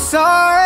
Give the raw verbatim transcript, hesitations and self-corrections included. I'm sorry.